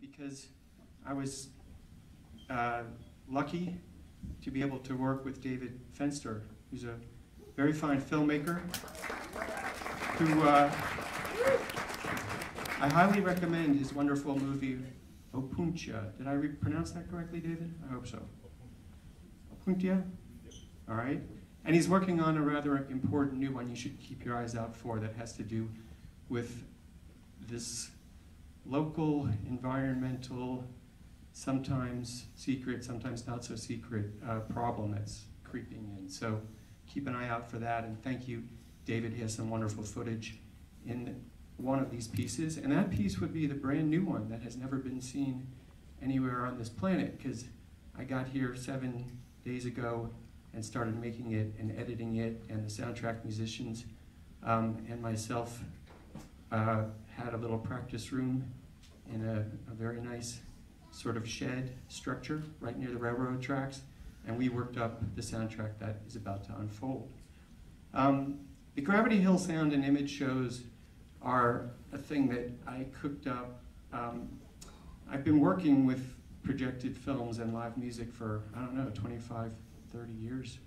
because I was lucky to be able to work with David Fenster, who's a very fine filmmaker, who I highly recommend his wonderful movie, Opuntia. Did I pronounce that correctly, David? I hope so. Opuntia? All right. And he's working on a rather important new one you should keep your eyes out for that has to do with this local, environmental, sometimes secret, sometimes not so secret problem that's creeping in. So keep an eye out for that. And thank you, David. He has some wonderful footage in one of these pieces. And that piece would be the brand new one that has never been seen anywhere on this planet, because I got here 7 days ago and started making it and editing it, and the soundtrack musicians and myself had a little practice room in a very nice sort of shed structure right near the railroad tracks, and we worked up the soundtrack that is about to unfold. The Gravity Hill sound and image shows are a thing that I cooked up. I've been working with projected films and live music for, I don't know, 25, 30 years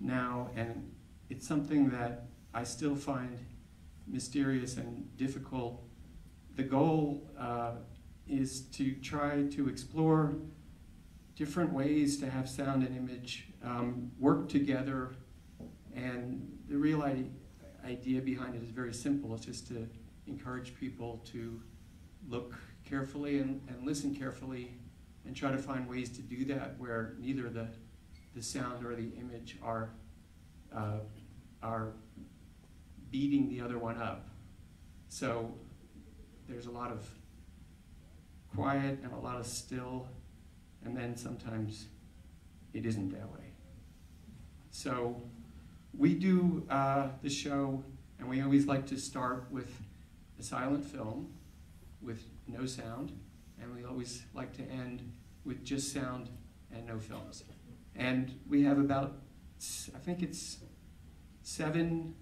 now, and it's something that I still find mysterious and difficult. The goal is to try to explore different ways to have sound and image work together, and the real idea behind it is very simple. It's just to encourage people to look carefully and listen carefully and try to find ways to do that where neither the sound or the image are beating the other one up. So there's a lot of quiet and a lot of still, and then sometimes it isn't that way. So we do the show, and we always like to start with a silent film with no sound, and we always like to end with just sound and no films. And we have about, I think it's 7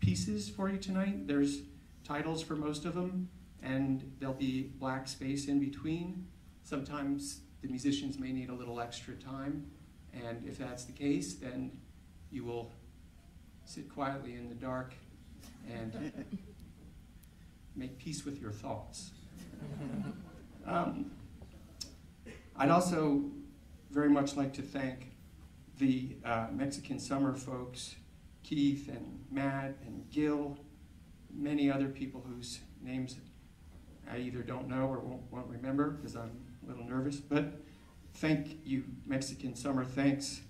pieces for you tonight. There's titles for most of them, and there'll be black space in between. Sometimes the musicians may need a little extra time, and if that's the case, then you will sit quietly in the dark and make peace with your thoughts. I'd also very much like to thank the Mexican Summer folks, Keith and Matt and Gil, many other people whose names I either don't know or won't remember because I'm a little nervous, but thank you, Mexican Summer. Thanks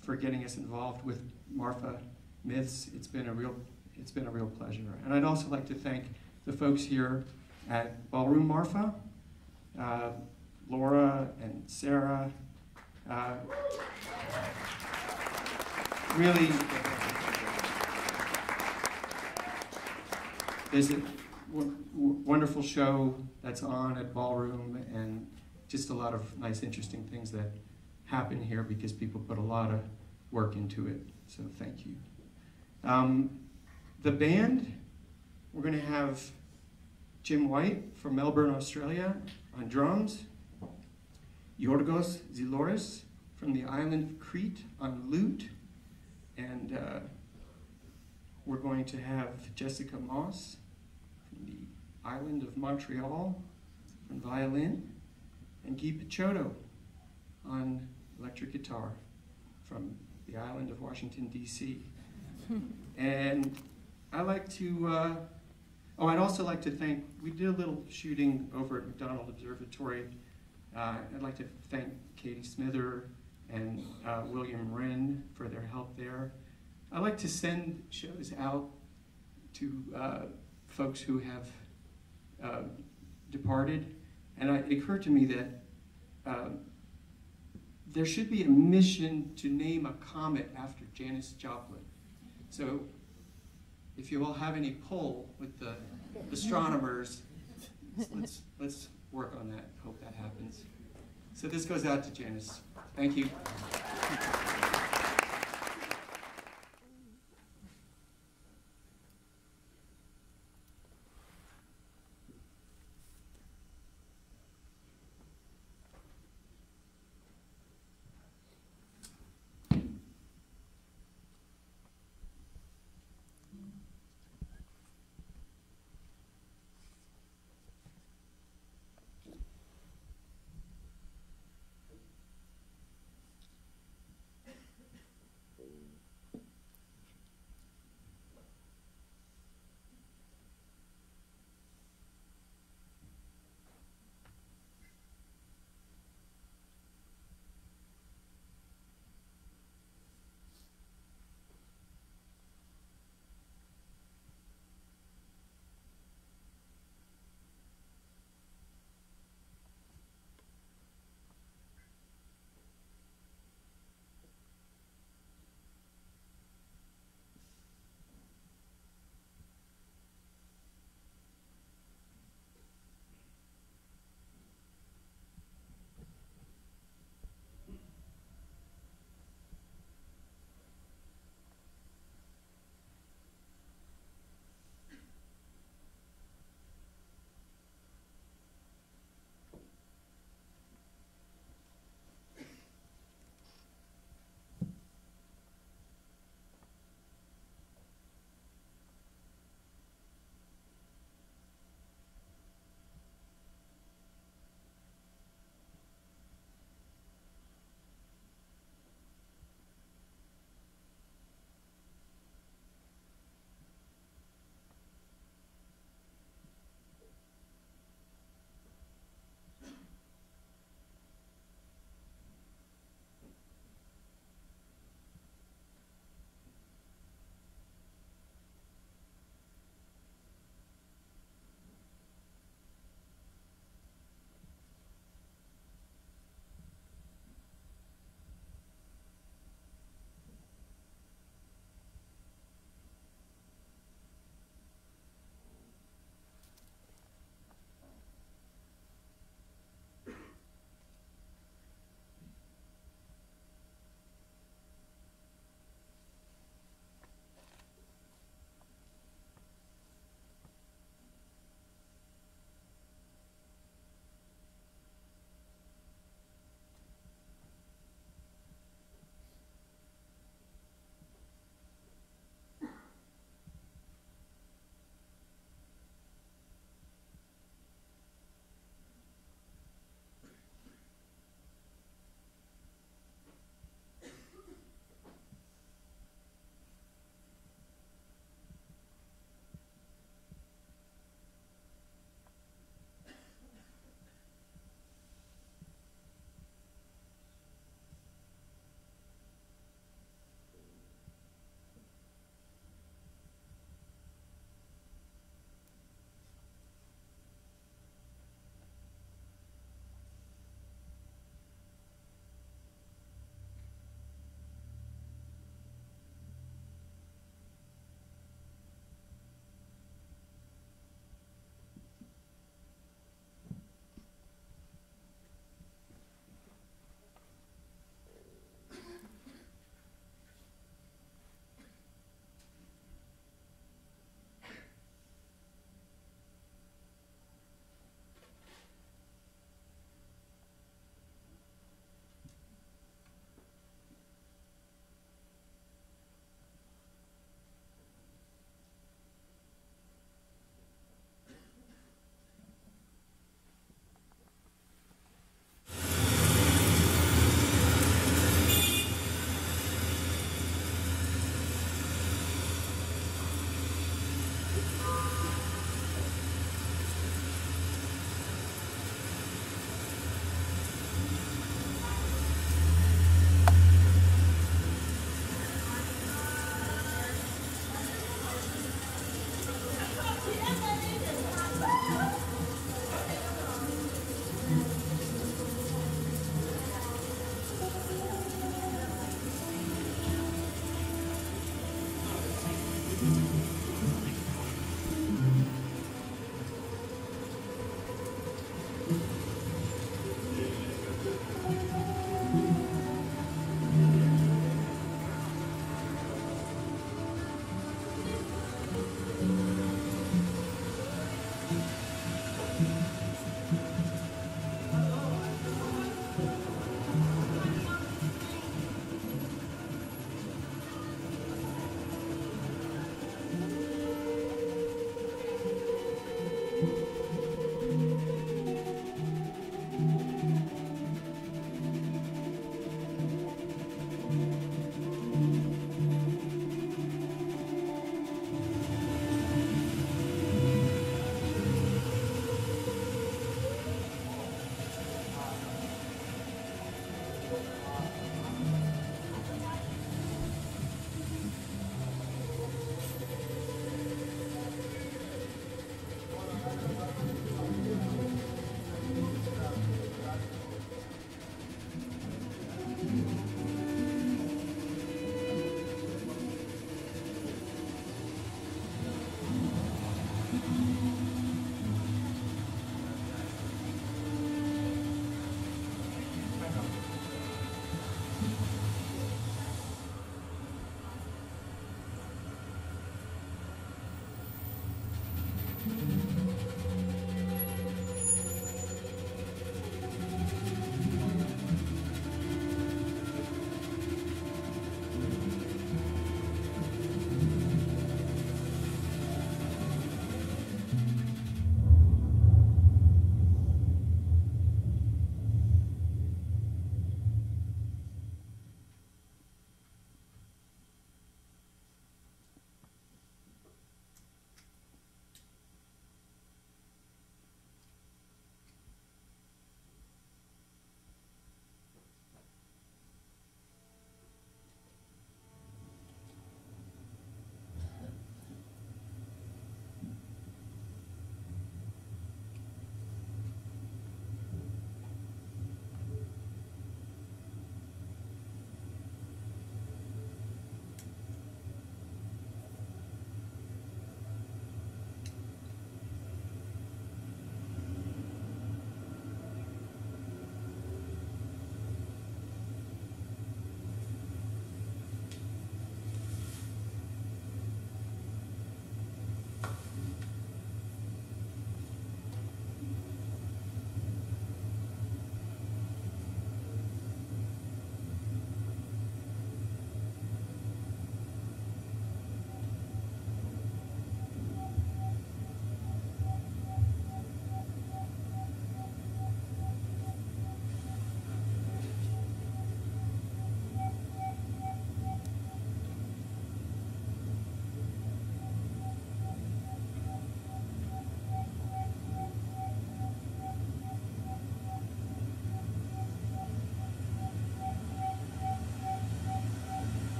for getting us involved with Marfa Myths. It's been a real pleasure. And I'd also like to thank the folks here at Ballroom Marfa, Laura and Sarah. Really, there's a wonderful show that's on at Ballroom, and just a lot of nice, interesting things that happen here because people put a lot of work into it. So thank you. The band, we're going to have Jim White from Melbourne, Australia on drums, Yorgos Xylouris from the island of Crete on lute, and we're going to have Jessica Moss from the island of Montreal on violin, and Guy Picciotto on electric guitar from the island of Washington, D.C. And I like to, I'd also like to thank, we did a little shooting over at McDonald Observatory. I'd like to thank Katie Smither and William Wren for their help there. I like to send shows out to folks who have departed, and it occurred to me that there should be a mission to name a comet after Janis Joplin. So if you all have any pull with the astronomers, let's work on that, hope that happens. So this goes out to Janis. Thank you.